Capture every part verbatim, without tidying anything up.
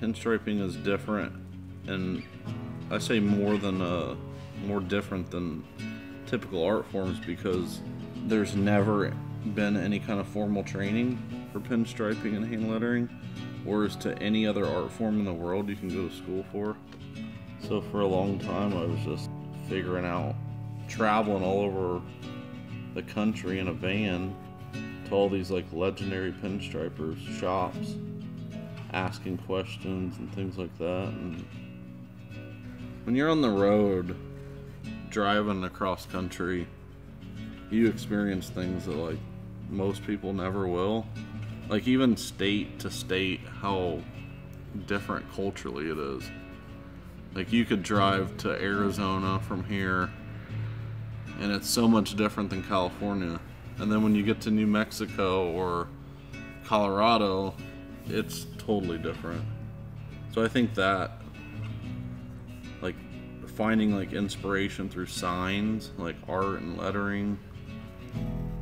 pinstriping is different, and I say more than uh, more different than typical art forms, because there's never been any kind of formal training for pinstriping and hand lettering, whereas to any other art form in the world you can go to school for. So for a long time I was just figuring out, traveling all over the country in a van to all these like legendary pinstripers shops, asking questions and things like that. And when you're on the road driving across country, you experience things that like most people never will, like even state to state how different culturally it is. Like you could drive to Arizona from here and it's so much different than California, and then when you get to New Mexico or Colorado it's totally different. So I think that like finding like inspiration through signs, like art and lettering,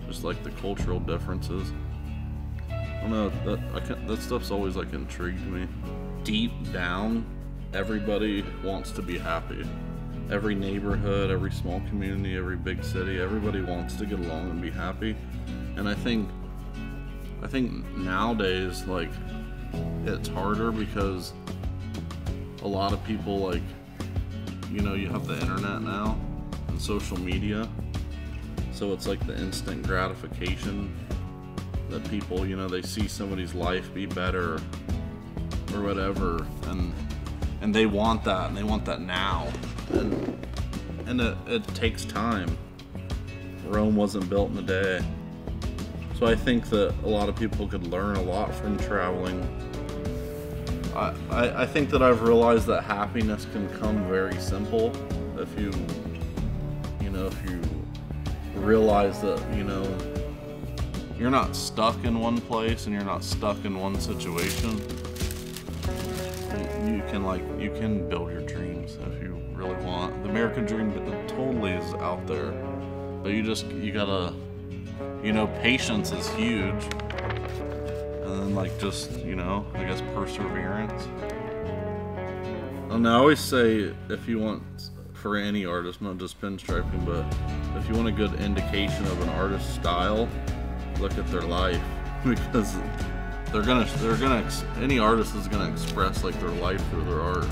just like the cultural differences. I don't know, that, I can't, that stuff's always like intrigued me. Deep down, everybody wants to be happy. Every neighborhood, every small community, every big city, everybody wants to get along and be happy. And I think, I think nowadays like it's harder because a lot of people like, you know, you have the internet now and social media, so it's like the instant gratification that people, you know, they see somebody's life be better or whatever, and and they want that, and they want that now, and and it, it takes time. Rome wasn't built in a day. So I think that a lot of people could learn a lot from traveling. I, I think that I've realized that happiness can come very simple if you, you know, if you realize that, you know, you're not stuck in one place and you're not stuck in one situation. You can like, you can build your dreams if you really want. The American dream totally is out there, but you just, you gotta, you know, patience is huge. And then like just, you know, I guess perseverance. And I always say, if you want, for any artist, not just pinstriping, but if you want a good indication of an artist's style, look at their life. Because they're gonna, they're gonna, any artist is gonna express like their life through their art.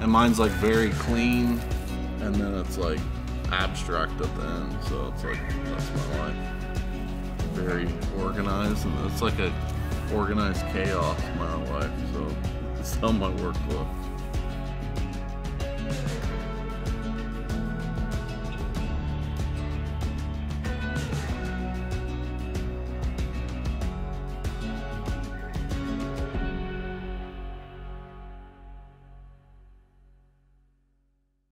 And mine's like very clean, and then it's like abstract at the end. So it's like, that's my life. Very organized, and it's like a organized chaos in my life, so that's how my work looks.